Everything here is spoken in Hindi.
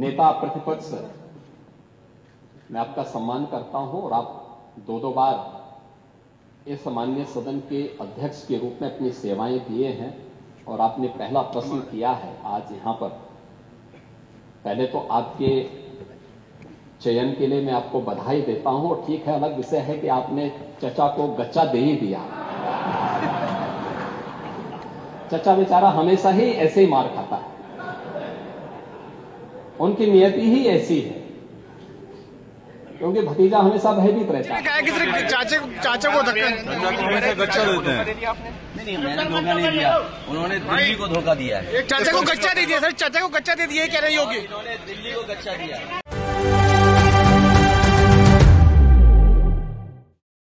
नेता प्रतिपक्ष, मैं आपका सम्मान करता हूं और आप दो बार इस माननीय सदन के अध्यक्ष के रूप में अपनी सेवाएं दिए हैं और आपने पहला प्रश्न किया है आज यहां पर। पहले तो आपके चयन के लिए मैं आपको बधाई देता हूं और ठीक है, अलग विषय है कि आपने चचा को गच्चा दे ही दिया। चचा बेचारा हमेशा ही ऐसे ही मार खाता है, उनकी नियति ही ऐसी है, क्योंकि भतीजा हमेशा भयभीत रहता है। चाचा को गच्चा देते हैं। नहीं, मैंने धोखा नहीं दिया, उन्होंने दिल्ली को धोखा दिया है। चाचा को गच्चा दे दिया सर, चाचा को गच्चा दे दिया, कह रही होगी, दिल्ली को गच्चा दिया।